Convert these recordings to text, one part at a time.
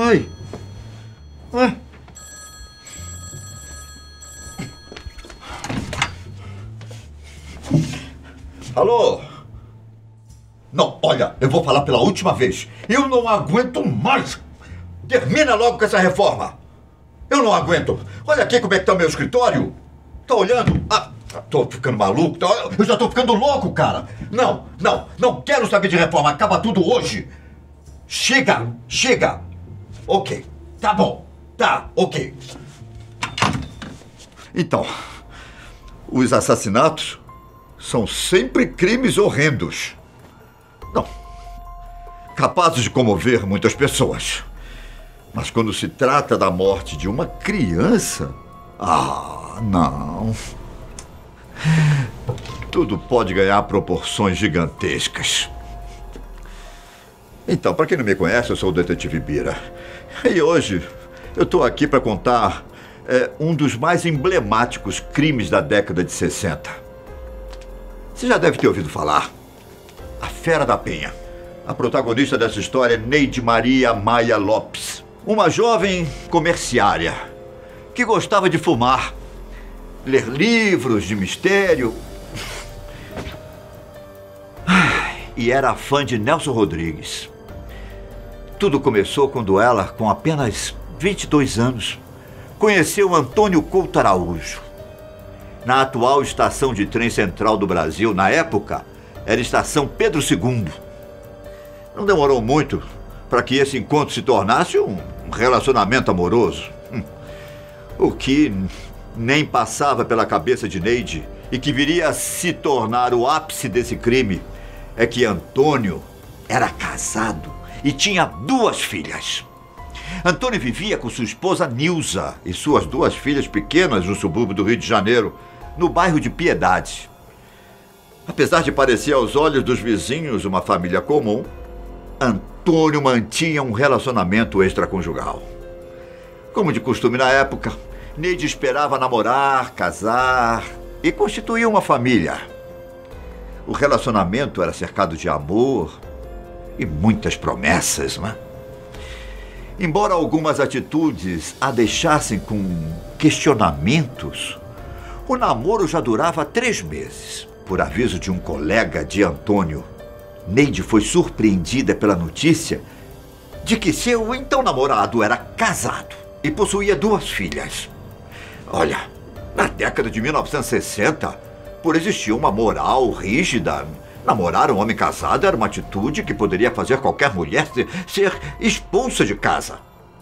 Ai! Ai! Alô? Não, olha, eu vou falar pela última vez. Eu não aguento mais! Termina logo com essa reforma! Eu não aguento! Olha aqui como é que tá o meu escritório! Tá olhando? Ah, tô ficando maluco, eu já tô ficando louco, cara! Não, não, não quero saber de reforma, acaba tudo hoje! Chega, chega! Ok, tá bom, tá, ok. Então, os assassinatos são sempre crimes horrendos. Não, capazes de comover muitas pessoas. Mas quando se trata da morte de uma criança... Ah, não. Tudo pode ganhar proporções gigantescas. Então, para quem não me conhece, eu sou o detetive Bira. E hoje eu tô aqui para contar um dos mais emblemáticos crimes da década de 60. Você já deve ter ouvido falar. A Fera da Penha. A protagonista dessa história é Neide Maria Maia Lopes. Uma jovem comerciária que gostava de fumar, ler livros de mistério. E era fã de Nelson Rodrigues. Tudo começou quando ela, com apenas 22 anos, conheceu Antônio Couto Araújo. Na atual estação de trem Central do Brasil, na época, era estação Pedro II. Não demorou muito para que esse encontro se tornasse um relacionamento amoroso. O que nem passava pela cabeça de Neide e que viria a se tornar o ápice desse crime é que Antônio era casado e tinha 2 filhas. Antônio vivia com sua esposa Nilza e suas 2 filhas pequenas no subúrbio do Rio de Janeiro, no bairro de Piedade. Apesar de parecer aos olhos dos vizinhos uma família comum, Antônio mantinha um relacionamento extraconjugal. Como de costume na época, Neide esperava namorar, casar e constituir uma família. O relacionamento era cercado de amor e muitas promessas, né? Embora algumas atitudes a deixassem com questionamentos, o namoro já durava 3 meses. Por aviso de um colega de Antônio, Neide foi surpreendida pela notícia de que seu então namorado era casado e possuía 2 filhas. Olha, na década de 1960, por existir uma moral rígida, namorar um homem casado era uma atitude que poderia fazer qualquer mulher ser expulsa de casa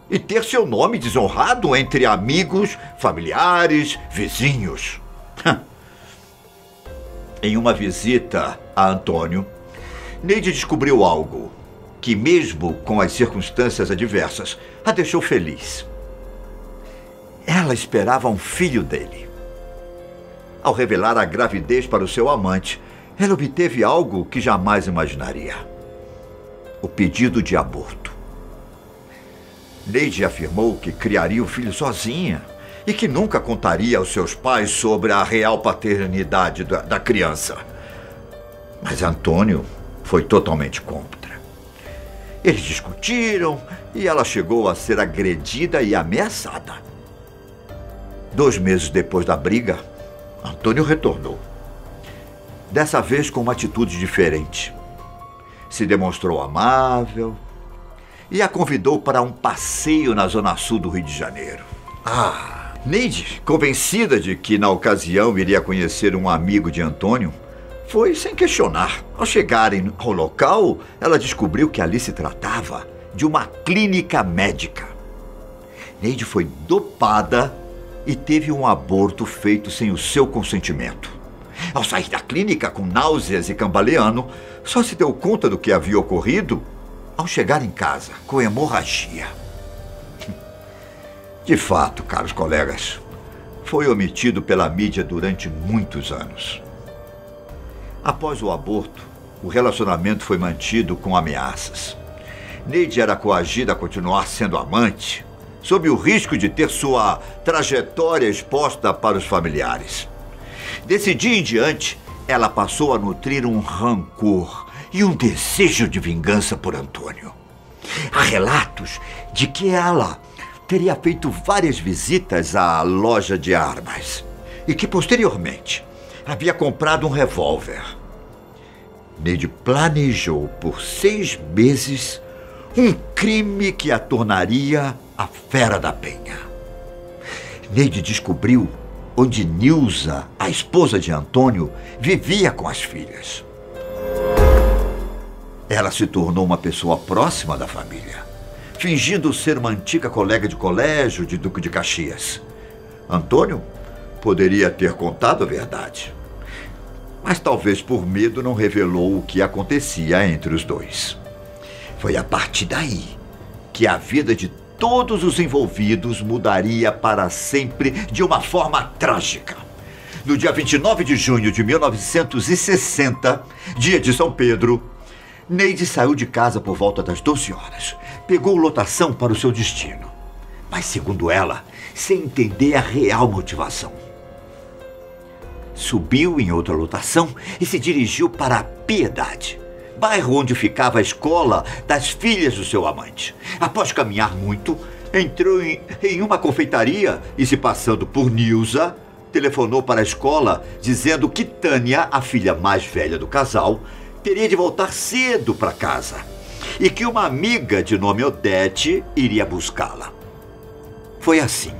e ter seu nome desonrado entre amigos, familiares, vizinhos. Em uma visita a Antônio, Neide descobriu algo que, mesmo com as circunstâncias adversas, a deixou feliz. Ela esperava um filho dele. Ao revelar a gravidez para o seu amante, ela obteve algo que jamais imaginaria: o pedido de aborto. Neide afirmou que criaria o filho sozinha e que nunca contaria aos seus pais sobre a real paternidade da criança. Mas Antônio foi totalmente contra. Eles discutiram e ela chegou a ser agredida e ameaçada. 2 meses depois da briga, Antônio retornou. Dessa vez com uma atitude diferente. Se demonstrou amável e a convidou para um passeio na zona sul do Rio de Janeiro. Neide, convencida de que na ocasião iria conhecer um amigo de Antônio, foi sem questionar. Ao chegarem ao local, ela descobriu que ali se tratava de uma clínica médica. Neide foi dopada e teve um aborto feito sem o seu consentimento. Ao sair da clínica com náuseas e cambaleando, só se deu conta do que havia ocorrido ao chegar em casa com hemorragia. De fato, caros colegas, foi omitido pela mídia durante muitos anos. Após o aborto, o relacionamento foi mantido com ameaças. Neide era coagida a continuar sendo amante, sob o risco de ter sua trajetória exposta para os familiares. Desse dia em diante, ela passou a nutrir um rancor e um desejo de vingança por Antônio. Há relatos de que ela teria feito várias visitas à loja de armas e que, posteriormente, havia comprado um revólver. Neide planejou por 6 meses um crime que a tornaria a Fera da Penha. Neide descobriu onde Nilza, a esposa de Antônio, vivia com as filhas. Ela se tornou uma pessoa próxima da família, fingindo ser uma antiga colega de colégio de Duque de Caxias. Antônio poderia ter contado a verdade, mas talvez por medo não revelou o que acontecia entre os dois. Foi a partir daí que a vida de todos os envolvidos mudaria para sempre de uma forma trágica. No dia 29 de junho de 1960, dia de São Pedro, Neide saiu de casa por volta das 12 horas. Pegou lotação para o seu destino, mas, segundo ela, sem entender a real motivação. Subiu em outra lotação e se dirigiu para a Piedade, bairro onde ficava a escola das filhas do seu amante. Após caminhar muito, entrou em uma confeitaria e, se passando por Nilza, telefonou para a escola dizendo que Tânia, a filha mais velha do casal, teria de voltar cedo para casa e que uma amiga de nome Odete iria buscá-la. Foi assim,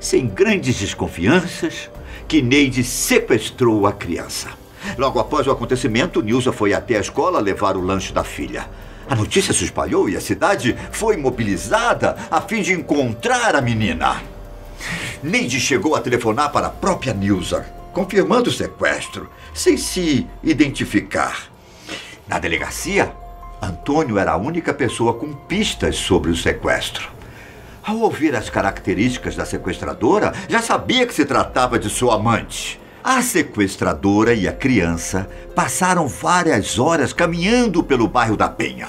sem grandes desconfianças, que Neide sequestrou a criança. Logo após o acontecimento, Nilza foi até a escola levar o lanche da filha. A notícia se espalhou e a cidade foi mobilizada a fim de encontrar a menina. Neide chegou a telefonar para a própria Nilza, confirmando o sequestro, sem se identificar. Na delegacia, Antônio era a única pessoa com pistas sobre o sequestro. Ao ouvir as características da sequestradora, já sabia que se tratava de sua amante. A sequestradora e a criança passaram várias horas caminhando pelo bairro da Penha,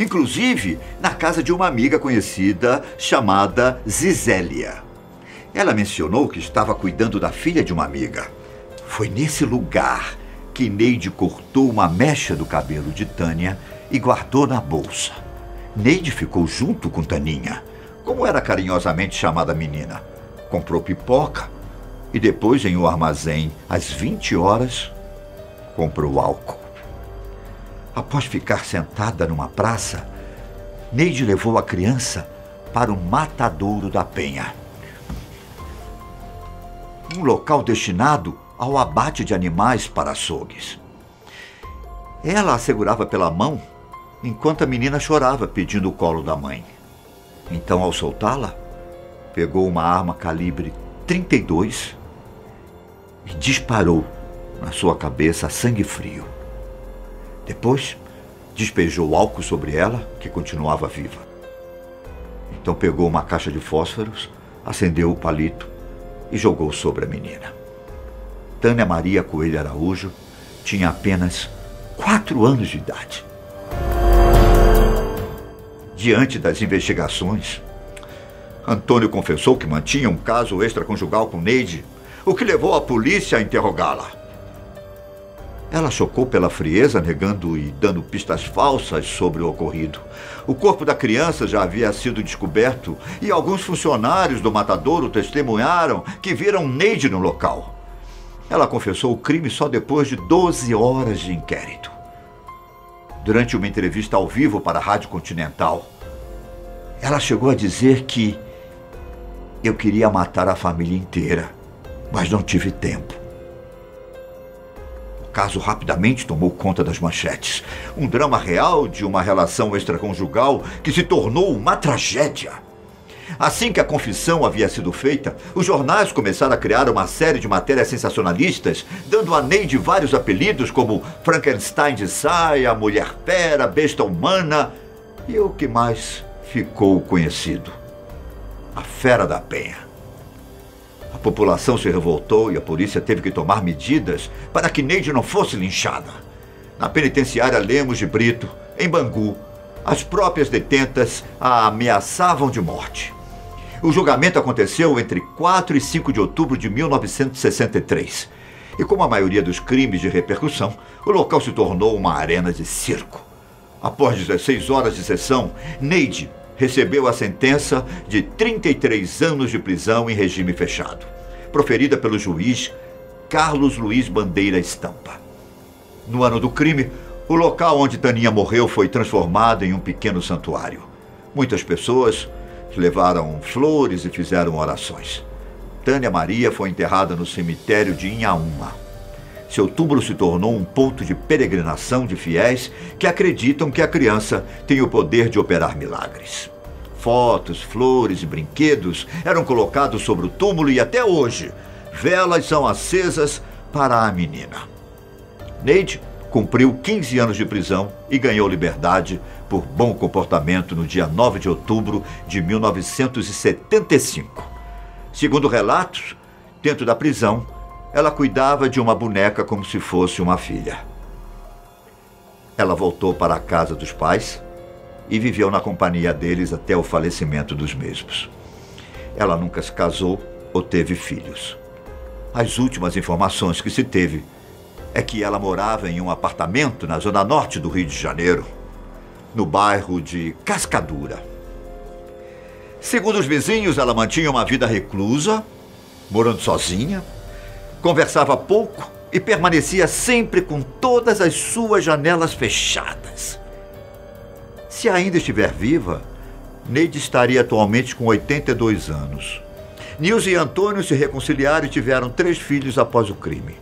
inclusive na casa de uma amiga conhecida chamada Zizélia. Ela mencionou que estava cuidando da filha de uma amiga. Foi nesse lugar que Neide cortou uma mecha do cabelo de Tânia e guardou na bolsa. Neide ficou junto com Taninha, como era carinhosamente chamada a menina. Comprou pipoca e depois, em um armazém, às 20 horas, comprou álcool. Após ficar sentada numa praça, Neide levou a criança para o Matadouro da Penha, um local destinado ao abate de animais para açougues. Ela a segurava pela mão enquanto a menina chorava pedindo o colo da mãe. Então, ao soltá-la, pegou uma arma calibre 32 e disparou na sua cabeça a sangue frio. Depois, despejou álcool sobre ela, que continuava viva. Então pegou uma caixa de fósforos, acendeu o palito e jogou sobre a menina. Tânia Maria Coelho Araújo tinha apenas 4 anos de idade. Diante das investigações, Antônio confessou que mantinha um caso extraconjugal com Neide, o que levou a polícia a interrogá-la. Ela chocou pela frieza, negando e dando pistas falsas sobre o ocorrido. O corpo da criança já havia sido descoberto e alguns funcionários do matadouro testemunharam que viram Neide no local. Ela confessou o crime só depois de 12 horas de inquérito. Durante uma entrevista ao vivo para a Rádio Continental, ela chegou a dizer que eu queria matar a família inteira, mas não tive tempo. O caso rapidamente tomou conta das manchetes. Um drama real de uma relação extraconjugal que se tornou uma tragédia. Assim que a confissão havia sido feita, os jornais começaram a criar uma série de matérias sensacionalistas, dando a Neide vários apelidos como Frankenstein de saia, Mulher Fera, Besta Humana e o que mais ficou conhecido: a Fera da Penha. A população se revoltou e a polícia teve que tomar medidas para que Neide não fosse linchada. Na penitenciária Lemos de Brito, em Bangu, as próprias detentas a ameaçavam de morte. O julgamento aconteceu entre 4 e 5 de outubro de 1963. E como a maioria dos crimes de repercussão, o local se tornou uma arena de circo. Após 16 horas de sessão, Neide recebeu a sentença de 33 anos de prisão em regime fechado, proferida pelo juiz Carlos Luiz Bandeira Estampa. No ano do crime, o local onde Taninha morreu foi transformado em um pequeno santuário. Muitas pessoas levaram flores e fizeram orações. Tânia Maria foi enterrada no cemitério de Inhaúma. Seu túmulo se tornou um ponto de peregrinação de fiéis que acreditam que a criança tem o poder de operar milagres. Fotos, flores e brinquedos eram colocados sobre o túmulo e até hoje velas são acesas para a menina. Neide cumpriu 15 anos de prisão e ganhou liberdade por bom comportamento no dia 9 de outubro de 1975. Segundo relatos, dentro da prisão, ela cuidava de uma boneca como se fosse uma filha. Ela voltou para a casa dos pais e viveu na companhia deles até o falecimento dos mesmos. Ela nunca se casou ou teve filhos. As últimas informações que se teve é que ela morava em um apartamento na zona norte do Rio de Janeiro, no bairro de Cascadura. Segundo os vizinhos, ela mantinha uma vida reclusa, morando sozinha, conversava pouco e permanecia sempre com todas as suas janelas fechadas. Se ainda estiver viva, Neide estaria atualmente com 82 anos. Nilza e Antônio se reconciliaram e tiveram 3 filhos após o crime.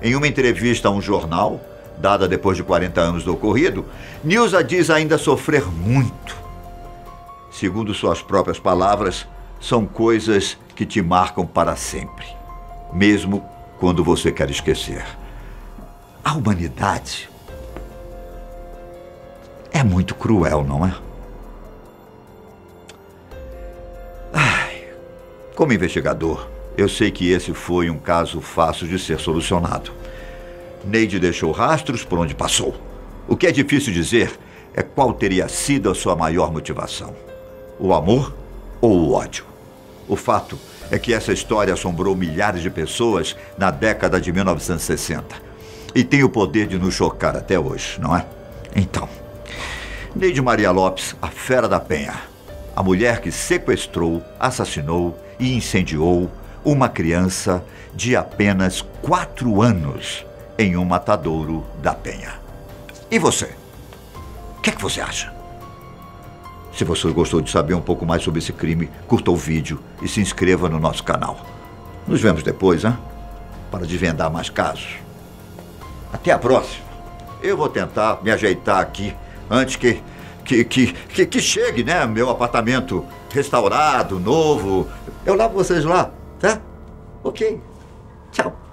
Em uma entrevista a um jornal, dada depois de 40 anos do ocorrido, Nilza diz ainda sofrer muito. Segundo suas próprias palavras, são coisas que te marcam para sempre, mesmo quando você quer esquecer. A humanidade é muito cruel, não é? Ai, como investigador, eu sei que esse foi um caso fácil de ser solucionado. Neide deixou rastros por onde passou. O que é difícil dizer é qual teria sido a sua maior motivação: o amor ou o ódio. O fato é que essa história assombrou milhares de pessoas na década de 1960 e tem o poder de nos chocar até hoje, não é? Então, Neide Maria Lopes, a Fera da Penha, a mulher que sequestrou, assassinou e incendiou uma criança de apenas 4 anos em um matadouro da Penha. E você? O que é que você acha? Se você gostou de saber um pouco mais sobre esse crime, curta o vídeo e se inscreva no nosso canal. Nos vemos depois, hein? Para desvendar mais casos. Até a próxima. Eu vou tentar me ajeitar aqui antes que chegue, né? Meu apartamento restaurado, novo. Eu levo vocês lá. Tá? Ok. Tchau.